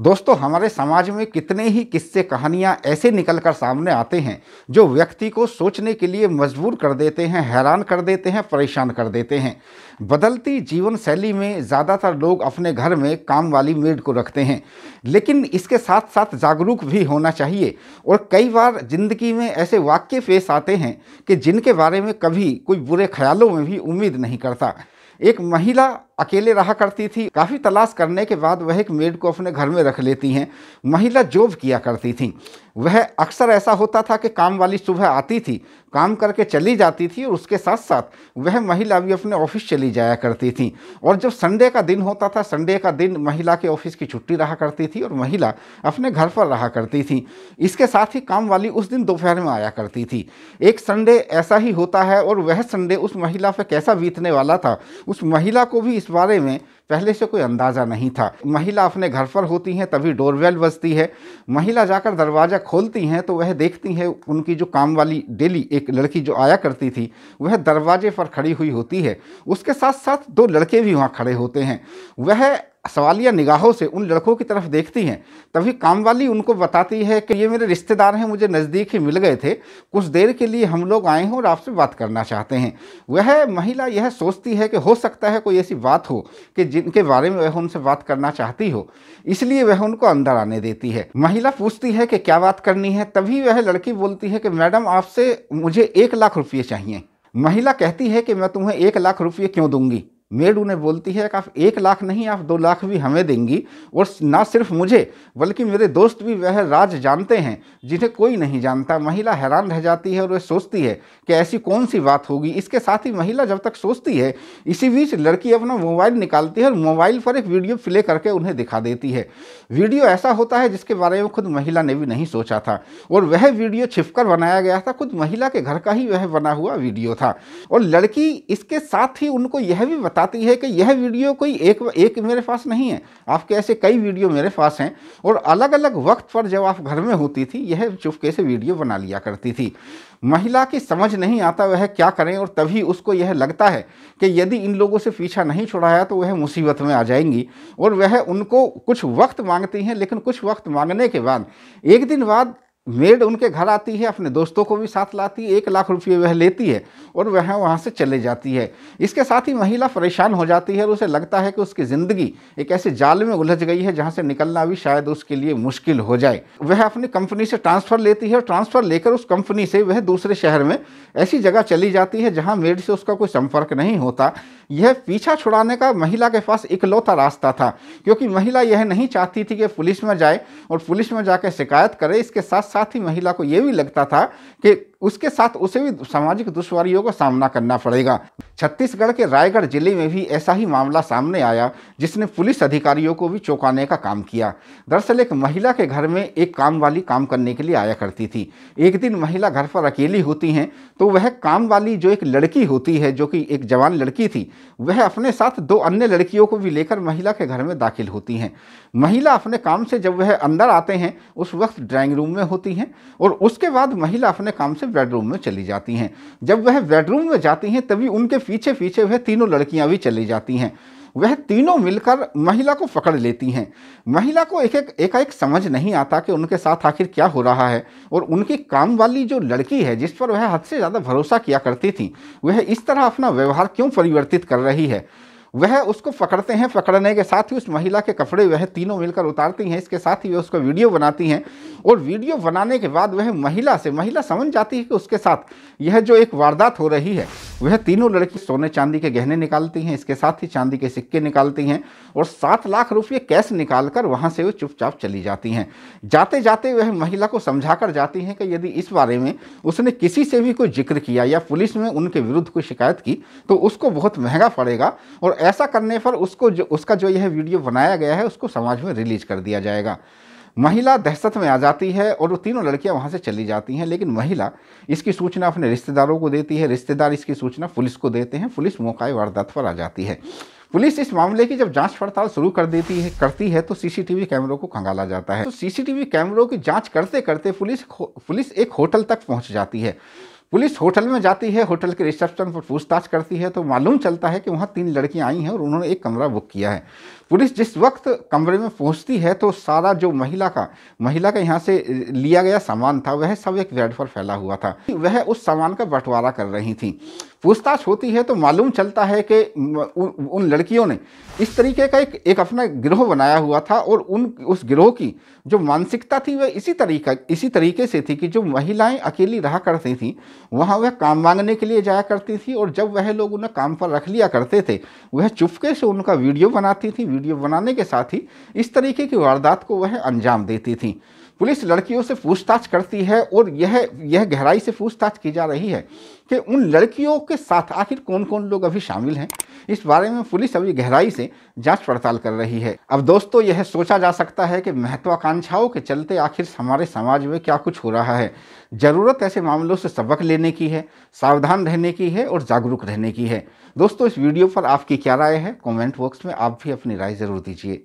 दोस्तों हमारे समाज में कितने ही किस्से कहानियां ऐसे निकलकर सामने आते हैं जो व्यक्ति को सोचने के लिए मजबूर कर देते हैं, हैरान कर देते हैं, परेशान कर देते हैं। बदलती जीवन शैली में ज़्यादातर लोग अपने घर में काम वाली मेड को रखते हैं, लेकिन इसके साथ साथ जागरूक भी होना चाहिए। और कई बार ज़िंदगी में ऐसे वाक्य पेश आते हैं कि जिनके बारे में कभी कोई बुरे ख्यालों में भी उम्मीद नहीं करता। एक महिला अकेले रहा करती थी। काफ़ी तलाश करने के बाद वह एक मेड को अपने घर में रख लेती हैं। महिला जॉब किया करती थी। वह अक्सर ऐसा होता था कि काम वाली सुबह आती थी, काम करके चली जाती थी और उसके साथ साथ वह महिला भी अपने ऑफिस चली जाया करती थी। और जब संडे का दिन होता था, संडे का दिन महिला के ऑफिस की छुट्टी रहा करती थी और महिला अपने घर पर रहा करती थी। इसके साथ ही काम वाली उस दिन दोपहर में आया करती थी। एक संडे ऐसा ही होता है और वह संडे उस महिला पर कैसा बीतने वाला था, उस महिला को भी इस बारे में पहले से कोई अंदाज़ा नहीं था। महिला अपने घर पर होती हैं, तभी डोरबेल बजती है। महिला जाकर दरवाज़ा खोलती हैं तो वह देखती हैं उनकी जो काम वाली डेली एक लड़की जो आया करती थी वह दरवाजे पर खड़ी हुई होती है। उसके साथ साथ दो लड़के भी वहाँ खड़े होते हैं। वह सवालिया निगाहों से उन लड़कों की तरफ देखती हैं। तभी कामवाली उनको बताती है कि ये मेरे रिश्तेदार हैं, मुझे नज़दीक ही मिल गए थे, कुछ देर के लिए हम लोग आए हैं और आपसे बात करना चाहते हैं। वह महिला यह सोचती है कि हो सकता है कोई ऐसी बात हो कि जिनके बारे में वह उनसे बात करना चाहती हो, इसलिए वह उनको अंदर आने देती है। महिला पूछती है कि क्या बात करनी है। तभी वह लड़की बोलती है कि मैडम, आपसे मुझे 1 लाख रुपये चाहिए। महिला कहती है कि मैं तुम्हें 1 लाख रुपये क्यों दूंगी। मेड उन्हें बोलती है कि आप 1 लाख नहीं, आप 2 लाख भी हमें देंगी। और ना सिर्फ मुझे बल्कि मेरे दोस्त भी वह राज जानते हैं जिन्हें कोई नहीं जानता। महिला हैरान रह जाती है और वह सोचती है कि ऐसी कौन सी बात होगी। इसके साथ ही महिला जब तक सोचती है, इसी बीच लड़की अपना मोबाइल निकालती है और मोबाइल पर एक वीडियो प्ले करके उन्हें दिखा देती है। वीडियो ऐसा होता है जिसके बारे में खुद महिला ने भी नहीं सोचा था और वह वीडियो छिपकर बनाया गया था। खुद महिला के घर का ही वह बना हुआ वीडियो था। और लड़की इसके साथ ही उनको यह भी आती है कि यह वीडियो कोई एक मेरे पास नहीं है, आपके ऐसे कई वीडियो मेरे पास हैं और अलग अलग वक्त पर जब आप घर में होती थी यह चुपके से वीडियो बना लिया करती थी। महिला की समझ नहीं आता वह क्या करें। और तभी उसको यह लगता है कि यदि इन लोगों से पीछा नहीं छुड़ाया तो वह मुसीबत में आ जाएंगी। और वह उनको कुछ वक्त मांगती हैं, लेकिन कुछ वक्त मांगने के बाद एक दिन बाद मेड उनके घर आती है, अपने दोस्तों को भी साथ लाती है। 1 लाख रुपये वह लेती है और वह वहाँ से चले जाती है। इसके साथ ही महिला परेशान हो जाती है और उसे लगता है कि उसकी ज़िंदगी एक ऐसे जाल में उलझ गई है जहाँ से निकलना भी शायद उसके लिए मुश्किल हो जाए। वह अपनी कंपनी से ट्रांसफ़र लेती है और ट्रांसफ़र लेकर उस कंपनी से वह दूसरे शहर में ऐसी जगह चली जाती है जहाँ मेड से उसका कोई संपर्क नहीं होता। यह पीछा छुड़ाने का महिला के पास इकलौता रास्ता था, क्योंकि महिला यह नहीं चाहती थी कि पुलिस में जाए और पुलिस में जाकर शिकायत करे। इसके साथ ही महिला को यह भी लगता था कि उसके साथ उसे भी सामाजिक दुश्वारियों का सामना करना पड़ेगा। छत्तीसगढ़ के रायगढ़ जिले में भी ऐसा ही मामला सामने आया जिसने पुलिस अधिकारियों को भी चौंकाने का काम किया। दरअसल एक महिला के घर में एक कामवाली काम करने के लिए आया करती थी। एक दिन महिला घर पर अकेली होती हैं तो वह कामवाली जो एक लड़की होती है, जो कि एक जवान लड़की थी, वह अपने साथ 2 अन्य लड़कियों को भी लेकर महिला के घर में दाखिल होती हैं। महिला अपने काम से जब वह अंदर आते हैं उस वक्त ड्राइंग रूम में होती हैं और उसके बाद महिला अपने काम से बेडरूम में चली जाती हैं। जब वह बेडरूम में जाती हैं तभी उनके पीछे पीछे वह 3 लड़कियां भी चली जाती हैं। वह तीनों मिलकर महिला को पकड़ लेती हैं। महिला को एकाएक समझ नहीं आता कि उनके साथ आखिर क्या हो रहा है। और उनकी काम वाली जो लड़की है, जिस पर वह हद से ज़्यादा भरोसा किया करती थी, वह इस तरह अपना व्यवहार क्यों परिवर्तित कर रही है। वह उसको पकड़ते हैं। पकड़ने के साथ ही उस महिला के कपड़े वह तीनों मिलकर उतारती हैं। इसके साथ ही वह उसका वीडियो बनाती हैं और वीडियो बनाने के बाद वह महिला समझ जाती है कि उसके साथ यह जो एक वारदात हो रही है। वह तीनों लड़की सोने चांदी के गहने निकालती हैं, इसके साथ ही चांदी के सिक्के निकालती हैं और 7 लाख रुपये कैश निकाल कर वहाँ से वह चुपचाप चली जाती हैं। जाते जाते वह महिला को समझा कर जाती हैं कि यदि इस बारे में उसने किसी से भी कोई जिक्र किया या पुलिस में उनके विरुद्ध कोई शिकायत की तो उसको बहुत महंगा पड़ेगा और ऐसा करने पर उसको उसका जो यह वीडियो बनाया गया है उसको समाज में रिलीज कर दिया जाएगा। महिला दहशत में आ जाती है और वो तीनों लड़कियां वहां से चली जाती हैं। लेकिन महिला इसकी सूचना अपने रिश्तेदारों को देती है, रिश्तेदार इसकी सूचना पुलिस को देते हैं, पुलिस मौके वारदात पर आ जाती है। पुलिस इस मामले की जब जांच पड़ताल शुरू करती है तो सीसीटीवी कैमरों को खंगाला जाता है। तो सीसीटीवी कैमरों की जाँच करते करते पुलिस एक होटल तक पहुँच जाती है। पुलिस होटल में जाती है, होटल के रिसेप्शन पर पूछताछ करती है तो मालूम चलता है कि वहाँ 3 लड़कियाँ आई हैं और उन्होंने एक कमरा बुक किया है। पुलिस जिस वक्त कमरे में पहुंचती है तो सारा जो महिला का यहाँ से लिया गया सामान था वह सब एक बेड पर फैला हुआ था। वह उस सामान का बंटवारा कर रही थी। पूछताछ होती है तो मालूम चलता है कि उन लड़कियों ने इस तरीके का एक अपना गिरोह बनाया हुआ था और उस गिरोह की जो मानसिकता थी वह इसी तरीके से थी कि जो महिलाएं अकेली रहा करती थीं वहाँ वह काम मांगने के लिए जाया करती थी और जब वह लोग उन्हें काम पर रख लिया करते थे वह चुपके से उनका वीडियो बनाती थी। वीडियो बनाने के साथ ही इस तरीके की वारदात को वह अंजाम देती थी। पुलिस लड़कियों से पूछताछ करती है और यह गहराई से पूछताछ की जा रही है कि उन लड़कियों के साथ आखिर कौन कौन लोग अभी शामिल हैं। इस बारे में पुलिस अभी गहराई से जांच पड़ताल कर रही है। अब दोस्तों यह सोचा जा सकता है कि महत्वाकांक्षाओं के चलते आखिर हमारे समाज में क्या कुछ हो रहा है। ज़रूरत ऐसे मामलों से सबक लेने की है, सावधान रहने की है और जागरूक रहने की है। दोस्तों इस वीडियो पर आपकी क्या राय है? कॉमेंट बॉक्स में आप भी अपनी राय ज़रूर दीजिए।